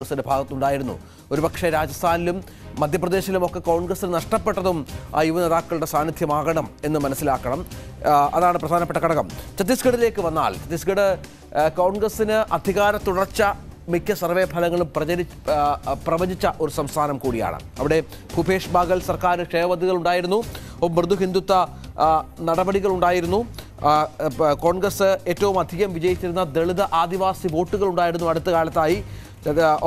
കോൺഗ്രസിന്റെ ഭാഗത്തുണ്ടായിരുന്നു. ഒരുപക്ഷെ രാജസ്ഥാനിലും മധ്യപ്രദേശിലുമൊക്കെ കോൺഗ്രസിന് നഷ്ടപ്പെട്ടതും ആ യുവനേതാക്കളുടെ സാന്നിധ്യമാകണം എന്ന് മനസ്സിലാക്കണം. അതാണ് പ്രധാനപ്പെട്ട ഘടകം. ഛത്തീസ്ഗഡിലേക്ക് വന്നാൽ, ഛത്തീസ്ഗഡ് കോൺഗ്രസിന് അധികാര തുടർച്ച മിക്ക സർവേ ഫലങ്ങളും പ്രവചിച്ച ഒരു സംസ്ഥാനം കൂടിയാണ്. അവിടെ ഭൂപേഷ് ബഘേൽ സർക്കാർ ക്ഷേമപദ്ധതികൾ ഉണ്ടായിരുന്നു, മൃദു ഹിന്ദുത്വ നടപടികൾ ഉണ്ടായിരുന്നു, കോൺഗ്രസ് ഏറ്റവും അധികം വിജയിച്ചിരുന്ന ദളിത് ആദിവാസി വോട്ടുകൾ ഉണ്ടായിരുന്നു അടുത്ത കാലത്തായി.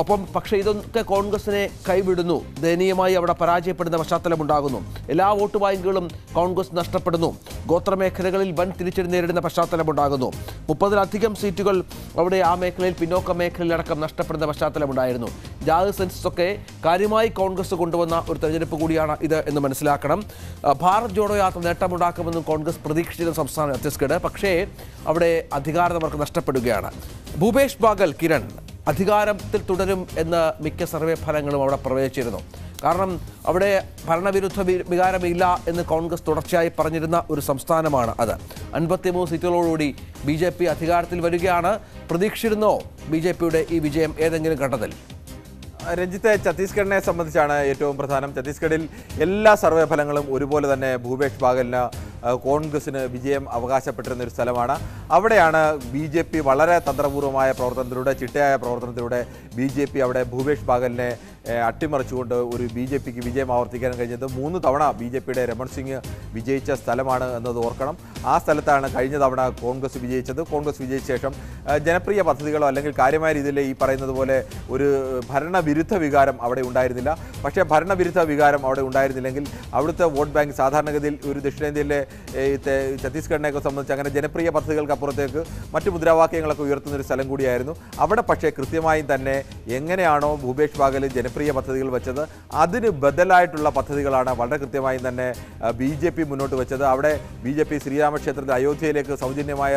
ഒപ്പം പക്ഷേ ഇതൊക്കെ കോൺഗ്രസിനെ കൈവിടുന്നു, ദയനീയമായി അവിടെ പരാജയപ്പെടുന്ന പശ്ചാത്തലമുണ്ടാകുന്നു. എല്ലാ വോട്ട് ബാങ്കുകളും കോൺഗ്രസ് നഷ്ടപ്പെടുന്നു, ഗോത്രമേഖലകളിൽ വൻ തിരിച്ചടി നേരിടുന്ന പശ്ചാത്തലമുണ്ടാകുന്നു. 30ലധികം സീറ്റുകൾ അവിടെ ആ മേഖലയിൽ, പിന്നോക്ക മേഖലയിലടക്കം നഷ്ടപ്പെടുന്ന പശ്ചാത്തലമുണ്ടായിരുന്നു. ജാതി സെൻസസൊക്കെ കാര്യമായി കോൺഗ്രസ് കൊണ്ടുവന്ന ഒരു തെരഞ്ഞെടുപ്പ് കൂടിയാണ് ഇത് എന്ന് മനസ്സിലാക്കണം. ഭാരത് ജോഡോ യാത്ര നേട്ടമുണ്ടാക്കുമെന്നും കോൺഗ്രസ് പ്രതീക്ഷിച്ചിരുന്ന സംസ്ഥാനം ഛത്തീസ്ഗഡ്. പക്ഷേ അവിടെ അധികാരം അവർക്ക് നഷ്ടപ്പെടുകയാണ്. ഭൂപേഷ് ബഘേൽ കിരൺ അധികാരത്തിൽ തുടരും എന്ന മിക്ക സർവേ ഫലങ്ങളും അവിടെ പ്രവചിച്ചിരുന്നു. കാരണം അവിടെ ഭരണവിരുദ്ധ വികാരമില്ല എന്ന് കോൺഗ്രസ് തുടർച്ചയായി പറഞ്ഞിരുന്ന ഒരു സംസ്ഥാനമാണ് അത്. 53 സീറ്റുകളോടുകൂടി BJP അധികാരത്തിൽ വരികയാണ്. പ്രതീക്ഷിച്ചിരുന്നോ BJPയുടെ ഈ വിജയം ഏതെങ്കിലും ഘട്ടത്തിൽ? രഞ്ജിത്ത്, ഛത്തീസ്ഗഡിനെ സംബന്ധിച്ചാണ് ഏറ്റവും പ്രധാനം. ഛത്തീസ്ഗഡിൽ എല്ലാ സർവേ ഫലങ്ങളും ഒരുപോലെ തന്നെ ഭൂപേഷ് ബഘേലിന്, കോൺഗ്രസിന് വിജയം അവകാശപ്പെട്ടിരുന്ന ഒരു സ്ഥലമാണ്. അവിടെയാണ് BJP വളരെ തന്ത്രപൂർവമായ പ്രവർത്തനത്തിലൂടെ, ചിട്ടയായ പ്രവർത്തനത്തിലൂടെ BJP അവിടെ ഭൂപേഷ് ബഘേലിനെ അട്ടിമറിച്ചുകൊണ്ട് ഒരു BJPക്ക് വിജയം ആവർത്തിക്കാൻ കഴിഞ്ഞത്. 3 തവണ BJPയുടെ രമൺ സിംഗ് വിജയിച്ച സ്ഥലമാണ് എന്നത് ഓർക്കണം. ആ സ്ഥലത്താണ് കഴിഞ്ഞ തവണ കോൺഗ്രസ് വിജയിച്ചത്. കോൺഗ്രസ് വിജയിച്ച ശേഷം ജനപ്രിയ പദ്ധതികളോ അല്ലെങ്കിൽ കാര്യമായ രീതിയിൽ ഈ പറയുന്നത് പോലെ ഒരു ഭരണവിരുദ്ധ വികാരം അവിടെ ഉണ്ടായിരുന്നില്ല. പക്ഷേ ഭരണവിരുദ്ധ വികാരം അവിടെ ഉണ്ടായിരുന്നില്ലെങ്കിൽ അവിടുത്തെ വോട്ട് ബാങ്ക് സാധാരണഗതിയിൽ ഒരു ദക്ഷിണേന്ത്യയിലെ ഛത്തീസ്ഗഡിനെയൊക്കെ സംബന്ധിച്ച് അങ്ങനെ ജനപ്രിയ പദ്ധതികൾക്കപ്പുറത്തേക്ക് മറ്റ് മുദ്രാവാക്യങ്ങളൊക്കെ ഉയർത്തുന്നൊരു സ്ഥലം കൂടിയായിരുന്നു. അവിടെ പക്ഷേ കൃത്യമായും തന്നെ എങ്ങനെയാണോ ഭൂപേഷ് ബഘേൽ ജനപ്രിയ പദ്ധതികൾ വെച്ചത്, അതിന് ബദലായിട്ടുള്ള പദ്ധതികളാണ് വളരെ കൃത്യമായും തന്നെ BJP മുന്നോട്ട് വെച്ചത്. അവിടെ BJP ശ്രീരാമക്ഷേത്രത്തിൽ അയോധ്യയിലേക്ക് സൗജന്യമായ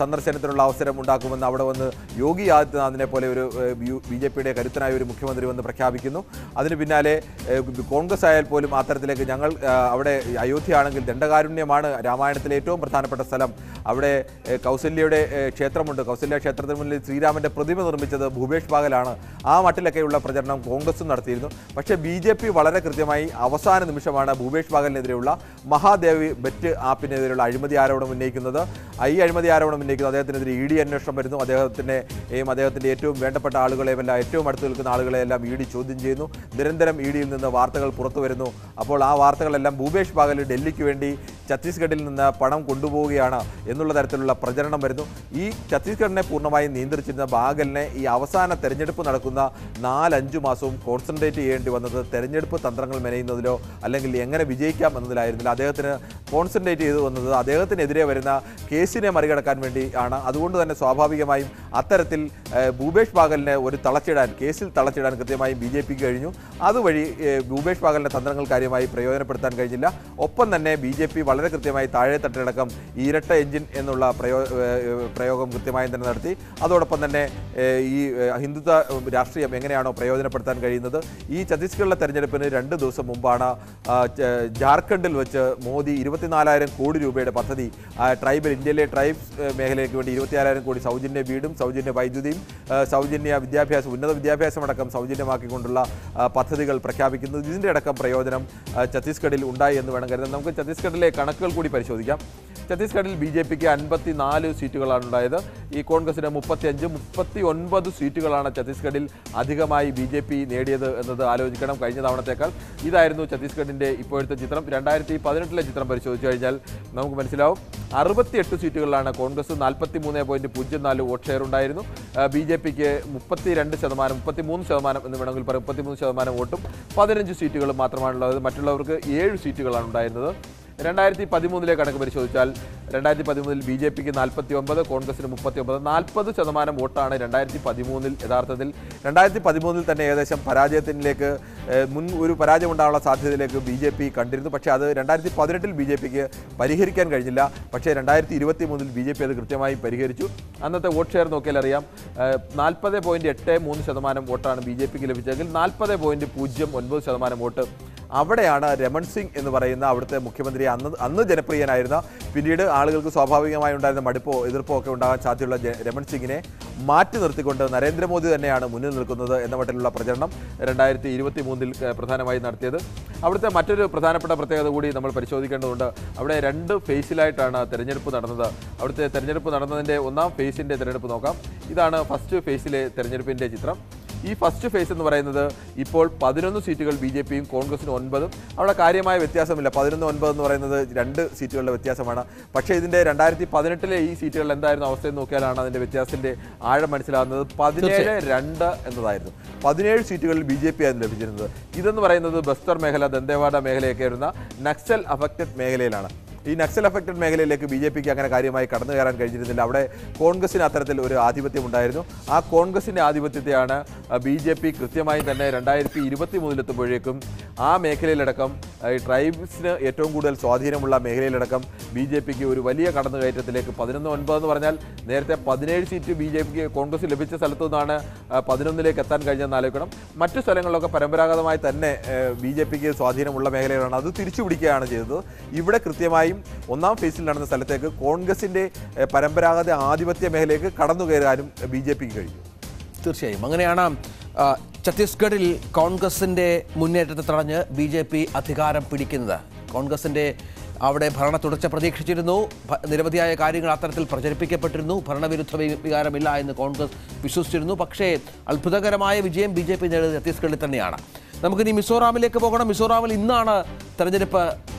സന്ദർശനത്തിനുള്ള അവസരം ഉണ്ടാക്കുമെന്ന് അവിടെ വന്ന് യോഗി ആദിത്യനാഥിനെ പോലെ ഒരു BJPയുടെ കരുത്തനായ ഒരു മുഖ്യമന്ത്രി വന്ന് പ്രഖ്യാപിക്കുന്നു. അതിന് പിന്നാലെ കോൺഗ്രസ് ആയാൽ പോലും ആ തരത്തിലേക്ക് ഞങ്ങൾ അവിടെ അയോധ്യയാണെങ്കിൽ ദണ്ഡകാരുണ്യ ാണ് രാമായണത്തിലെ ഏറ്റവും പ്രധാനപ്പെട്ട സ്ഥലം. അവിടെ കൗസല്യയുടെ ക്ഷേത്രമുണ്ട്. കൗസല്യ ക്ഷേത്രത്തിന് മുന്നിൽ ശ്രീരാമൻ്റെ പ്രതിമ നിർമ്മിച്ചത് ഭൂപേഷ് ബഘേലാണ്. ആ മട്ടിലൊക്കെയുള്ള പ്രചരണം കോൺഗ്രസും നടത്തിയിരുന്നു. പക്ഷേ BJP വളരെ കൃത്യമായി അവസാന നിമിഷമാണ് ഭൂപേഷ് ബഘേലിനെതിരെയുള്ള മഹാദേവി ബെറ്റ് ആപ്പിനെതിരെയുള്ള അഴിമതി ആരോപണം ഉന്നയിക്കുന്നത്. ഈ അഴിമതി ആരോപണം ഉന്നയിക്കുന്നത് അദ്ദേഹത്തിനെതിരെ ED അന്വേഷണം വരുന്നു. അദ്ദേഹത്തിൻ്റെ ഏറ്റവും വേണ്ടപ്പെട്ട ആളുകളെയെല്ലാം, ഏറ്റവും അടുത്ത് നിൽക്കുന്ന ആളുകളെയെല്ലാം ED ചോദ്യം ചെയ്യുന്നു. നിരന്തരം EDയിൽ നിന്ന് വാർത്തകൾ പുറത്തു വരുന്നു. അപ്പോൾ ആ വാർത്തകളെല്ലാം ഭൂപേഷ് ബഘേൽ ഡൽഹിക്ക് വേണ്ടി ഛത്തീസ്ഗഡിൽ നിന്ന് പണം കൊണ്ടുപോവുകയാണ് എന്നുള്ള തരത്തിലുള്ള പ്രചരണം വരുന്നു. ഈ ഛത്തീസ്ഗഡിനെ പൂർണ്ണമായി നിയന്ത്രിച്ചിരുന്ന ബഘേലിനെ ഈ അവസാന തെരഞ്ഞെടുപ്പ് നടക്കുന്ന 4-5 മാസവും കോൺസെൻട്രേറ്റ് ചെയ്യേണ്ടി വന്നത് തെരഞ്ഞെടുപ്പ് തന്ത്രങ്ങൾ മെനയുന്നതിലോ അല്ലെങ്കിൽ എങ്ങനെ വിജയിക്കാം എന്നതിലായിരുന്നില്ല. അദ്ദേഹത്തിന് കോൺസെൻട്രേറ്റ് ചെയ്തു വന്നത് അദ്ദേഹത്തിനെതിരെ വരുന്ന കേസിനെ മറികടക്കാൻ വേണ്ടി ആണ്. അതുകൊണ്ട് തന്നെ സ്വാഭാവികമായും അത്തരത്തിൽ ഭൂപേഷ് ബഘേലിനെ ഒരു തളച്ചിടാൻ, കേസിൽ തളച്ചിടാൻ കൃത്യമായും BJPക്ക് കഴിഞ്ഞു. അതുവഴി ഭൂപേഷ് ബഘേലിൻ്റെ തന്ത്രങ്ങൾ കാര്യമായി പ്രയോജനപ്പെടുത്താൻ കഴിഞ്ഞില്ല. ഒപ്പം തന്നെ BJP വളരെ കൃത്യമായി താഴെ തട്ടിലടക്കം ഇരട്ട എഞ്ചിൻ എന്നുള്ള പ്രയോഗം കൃത്യമായി തന്നെ നടത്തി. അതോടൊപ്പം തന്നെ ഈ ഹിന്ദുത്വ രാഷ്ട്രീയം എങ്ങനെയാണോ പ്രയോജനപ്പെടുത്താൻ കഴിയുന്നത്. ഈ ഛത്തീസ്ഗഡിലെ തെരഞ്ഞെടുപ്പിന് 2 ദിവസം മുമ്പാണ് ജാർഖണ്ഡിൽ വെച്ച് മോദി 24,000 കോടി രൂപയുടെ പദ്ധതി ട്രൈബൽ ഇന്ത്യയിലെ ട്രൈബ്സ് മേഖലയ്ക്ക് വേണ്ടി 24,000 കോടി സൗജന്യ വീടും സൗജന്യ വൈദ്യുതിയും സൗജന്യ വിദ്യാഭ്യാസം, ഉന്നത വിദ്യാഭ്യാസമടക്കം സൗജന്യമാക്കിക്കൊണ്ടുള്ള പദ്ധതികൾ പ്രഖ്യാപിക്കുന്നത്. ഇതിൻ്റെ അടക്കം പ്രയോജനം ഛത്തീസ്ഗഡിൽ ഉണ്ടായി എന്ന് വേണം കരുതാൻ. നമുക്ക് ഛത്തീസ്ഗഡിലെ കണക്കുകൾ കൂടി പരിശോധിക്കാം. ഛത്തീസ്ഗഡിൽ BJPക്ക് 54 സീറ്റുകളാണ് ഉണ്ടായത്. ഈ കോൺഗ്രസിന് 35, 39 സീറ്റുകളാണ് ഛത്തീസ്ഗഡിൽ അധികമായി BJP നേടിയത് എന്നത് ആലോചിക്കണം. കഴിഞ്ഞ തവണത്തേക്കാൾ ഇതായിരുന്നു ഛത്തീസ്ഗഡിൻ്റെ ഇപ്പോഴത്തെ ചിത്രം. 2018-ലെ ചിത്രം പരിശോധിച്ചു കഴിഞ്ഞാൽ നമുക്ക് മനസ്സിലാവും. 68 സീറ്റുകളിലാണ് കോൺഗ്രസ് 43.04 വോട്ട് ഷെയർ ഉണ്ടായിരുന്നു. BJPക്ക് 32%, 33% എന്ന് വേണമെങ്കിൽ പറയും, 33% വോട്ടും 15 സീറ്റുകളും മാത്രമാണുള്ളത്. മറ്റുള്ളവർക്ക് 7 സീറ്റുകളാണ് ഉണ്ടായിരുന്നത്. 2013-ലെ കണക്ക് പരിശോധിച്ചാൽ 2013-ൽ BJPക്ക് 49, കോൺഗ്രസിന് 39, 40% വോട്ടാണ് 2013-ൽ യഥാർത്ഥത്തിൽ. 2013-ൽ തന്നെ ഏകദേശം പരാജയത്തിലേക്ക്, ഒരു പരാജയം ഉണ്ടാകാനുള്ള സാധ്യതയിലേക്ക് BJP കണ്ടിരുന്നു. പക്ഷേ അത് 2018-ൽ BJPക്ക് പരിഹരിക്കാൻ കഴിഞ്ഞില്ല. പക്ഷേ 2023-ൽ BJP അത് കൃത്യമായി പരിഹരിച്ചു. അന്നത്തെ വോട്ട് ഷെയർ നോക്കിയാൽ അറിയാം, 40.83% വോട്ടാണ് BJPക്ക് ലഭിച്ചതെങ്കിൽ 40.09% വോട്ട് അവിടെയാണ് രമൺ സിംഗ് എന്ന് പറയുന്ന അവിടുത്തെ മുഖ്യമന്ത്രി അന്ന് ജനപ്രിയനായിരുന്ന പിന്നീട് ആളുകൾക്ക് സ്വാഭാവികമായി ഉണ്ടായിരുന്ന മടുപ്പോ എതിർപ്പോ ഒക്കെ ഉണ്ടാകാൻ സാധ്യതയുള്ള രമൺ സിംഗിനെ മാറ്റി നിർത്തിക്കൊണ്ട് നരേന്ദ്രമോദി തന്നെയാണ് മുന്നിൽ നിൽക്കുന്നത് എന്ന മട്ടിലുള്ള പ്രചരണം 2023-ൽ പ്രധാനമായി നടത്തിയത്. അവിടുത്തെ മറ്റൊരു പ്രധാനപ്പെട്ട പ്രത്യേകത കൂടി നമ്മൾ പരിശോധിക്കേണ്ടതുണ്ട്. അവിടെ രണ്ട് ഫേസിലായിട്ടാണ് തെരഞ്ഞെടുപ്പ് നടന്നത്. അവിടുത്തെ തെരഞ്ഞെടുപ്പ് നടന്നതിൻ്റെ ഒന്നാം ഫേസിൻ്റെ തെരഞ്ഞെടുപ്പ് നോക്കാം. ഇതാണ് ഫസ്റ്റ് ഫേസിലെ തെരഞ്ഞെടുപ്പിൻ്റെ ചിത്രം. ഈ ഫസ്റ്റ് ഫേസ് എന്ന് പറയുന്നത് ഇപ്പോൾ 11 സീറ്റുകൾ BJPയും കോൺഗ്രസിന് 9. അവിടെ കാര്യമായ വ്യത്യാസമില്ല. 11-9 എന്ന് പറയുന്നത് 2 സീറ്റുകളുടെ വ്യത്യാസമാണ്. പക്ഷേ ഇതിൻ്റെ 2018-ലെ ഈ സീറ്റുകളിൽ എന്തായിരുന്നു അവസ്ഥയെന്ന് നോക്കിയാലാണ് അതിൻ്റെ വ്യത്യാസത്തിൻ്റെ ആഴം മനസ്സിലാകുന്നത്. 17-2 എന്നതായിരുന്നു. 17 സീറ്റുകളിൽ BJP ആയിരുന്നു ലഭിച്ചിരുന്നത്. ഇതെന്ന് പറയുന്നത് ബസ്തർ മേഖല, ദന്തേവാഡ മേഖലയൊക്കെ വരുന്ന നക്സൽ അഫക്റ്റഡ് മേഖലയിലാണ്. ഈ നക്സൽ അഫക്റ്റഡ് മേഖലയിലേക്ക് BJPക്ക് അങ്ങനെ കാര്യമായി കടന്നു കയറാൻ കഴിഞ്ഞിരുന്നില്ല. അവിടെ കോൺഗ്രസിന് അത്തരത്തിൽ ഒരു ആധിപത്യം ഉണ്ടായിരുന്നു. ആ കോൺഗ്രസിൻ്റെ ആധിപത്യത്തെയാണ് BJP കൃത്യമായി തന്നെ 2023-ലെത്തുമ്പോഴേക്കും ആ മേഖലയിലടക്കം ഈ ട്രൈബ്സിന് ഏറ്റവും കൂടുതൽ സ്വാധീനമുള്ള മേഖലയിലടക്കം BJPക്ക് ഒരു വലിയ കടന്നുകയറ്റത്തിലേക്ക് 11-9 എന്ന് പറഞ്ഞാൽ നേരത്തെ 17 സീറ്റ് BJPക്ക് കോൺഗ്രസ് ലഭിച്ച സ്ഥലത്തു നിന്നാണ് 11-ലേക്ക് എത്താൻ കഴിഞ്ഞതെന്ന് ആലോചിക്കണം. മറ്റു സ്ഥലങ്ങളിലൊക്കെ പരമ്പരാഗതമായി തന്നെ BJPക്ക് സ്വാധീനമുള്ള മേഖലകളാണ്, അത് തിരിച്ചുപിടിക്കുകയാണ് ചെയ്തത്. ഇവിടെ കൃത്യമായി ഒന്നാം ഫേസിൽ നടന്ന സ്ഥലത്തേക്ക് കോൺഗ്രസിന്റെ പരമ്പരാഗത ആധിപത്യ മേഖലയിലേക്ക് കടന്നു കയറാനും BJPക്ക് കഴിഞ്ഞു. തീർച്ചയായും അങ്ങനെയാണ്. ഛത്തീസ്ഗഡിൽ കോൺഗ്രസിന്റെ മുന്നേറ്റത്തെ തടഞ്ഞ് BJP അധികാരം പിടിക്കുന്നത്. കോൺഗ്രസിന്റെ അവിടെ ഭരണ തുടർച്ച പ്രതീക്ഷിച്ചിരുന്നു. നിരവധിയായ കാര്യങ്ങൾ അത്തരത്തിൽ പ്രചരിപ്പിക്കപ്പെട്ടിരുന്നു. ഭരണവിരുദ്ധ വികാരമില്ല എന്ന് കോൺഗ്രസ് വിശ്വസിച്ചിരുന്നു. പക്ഷേ അത്ഭുതകരമായ വിജയം BJP നേടിയത് ഛത്തീസ്ഗഡിൽ തന്നെയാണ്. നമുക്കിനി മിസോറാമിലേക്ക് പോകണം. മിസോറാമിൽ ഇന്നാണ് തെരഞ്ഞെടുപ്പ്.